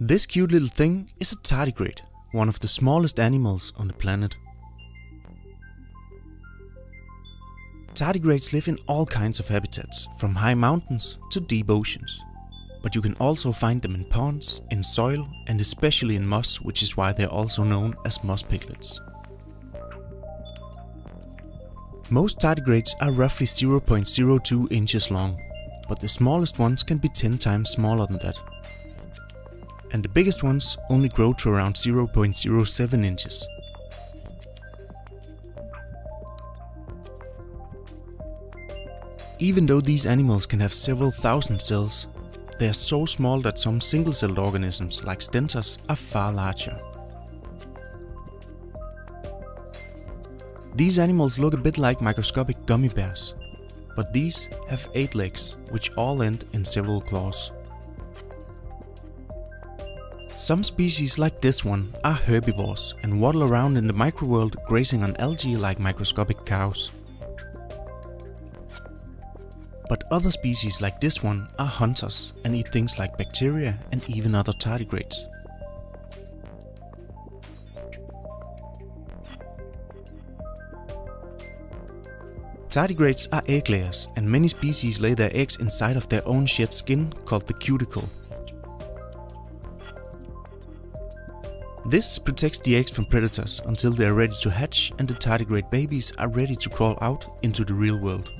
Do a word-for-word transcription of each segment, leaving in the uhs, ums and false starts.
This cute little thing is a tardigrade, one of the smallest animals on the planet. Tardigrades live in all kinds of habitats, from high mountains to deep oceans. But you can also find them in ponds, in soil and especially in moss, which is why they are also known as moss piglets. Most tardigrades are roughly zero point zero two inches long, but the smallest ones can be ten times smaller than that. And the biggest ones only grow to around zero point zero seven inches. Even though these animals can have several thousand cells, they are so small that some single-celled organisms, like stentors, are far larger. These animals look a bit like microscopic gummy bears, but these have eight legs, which all end in several claws. Some species, like this one, are herbivores and waddle around in the microworld, grazing on algae like microscopic cows. But other species like this one are hunters and eat things like bacteria and even other tardigrades. Tardigrades are egg layers, and many species lay their eggs inside of their own shed skin called the cuticle. This protects the eggs from predators until they are ready to hatch and the tardigrade babies are ready to crawl out into the real world.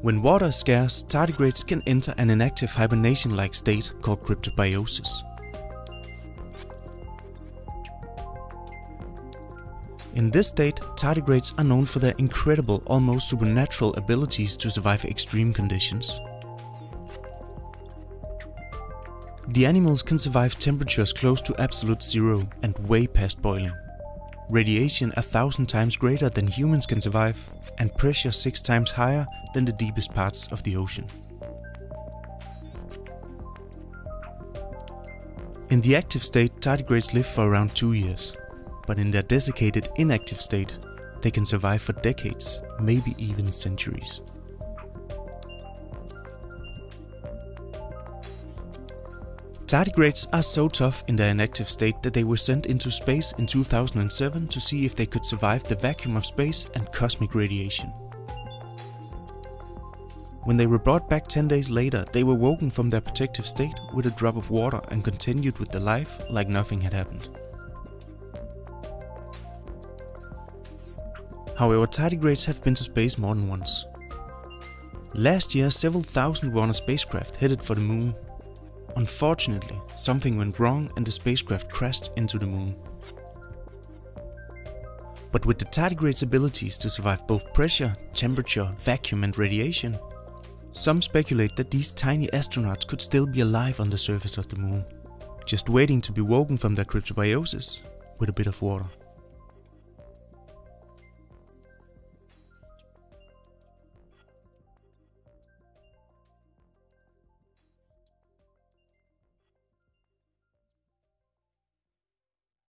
When water is scarce, tardigrades can enter an inactive hibernation-like state called cryptobiosis. In this state, tardigrades are known for their incredible, almost supernatural abilities to survive extreme conditions. The animals can survive temperatures close to absolute zero and way past boiling, radiation a thousand times greater than humans can survive, and pressure six times higher than the deepest parts of the ocean. In the active state, tardigrades live for around two years, but in their desiccated inactive state, they can survive for decades, maybe even centuries. Tardigrades are so tough in their inactive state that they were sent into space in two thousand seven to see if they could survive the vacuum of space and cosmic radiation. When they were brought back ten days later, they were woken from their protective state with a drop of water and continued with their life like nothing had happened. However, tardigrades have been to space more than once. Last year, several thousand were on a spacecraft headed for the moon. Unfortunately, something went wrong and the spacecraft crashed into the moon. But with the tardigrade's abilities to survive both pressure, temperature, vacuum and radiation, some speculate that these tiny astronauts could still be alive on the surface of the moon, just waiting to be woken from their cryptobiosis with a bit of water.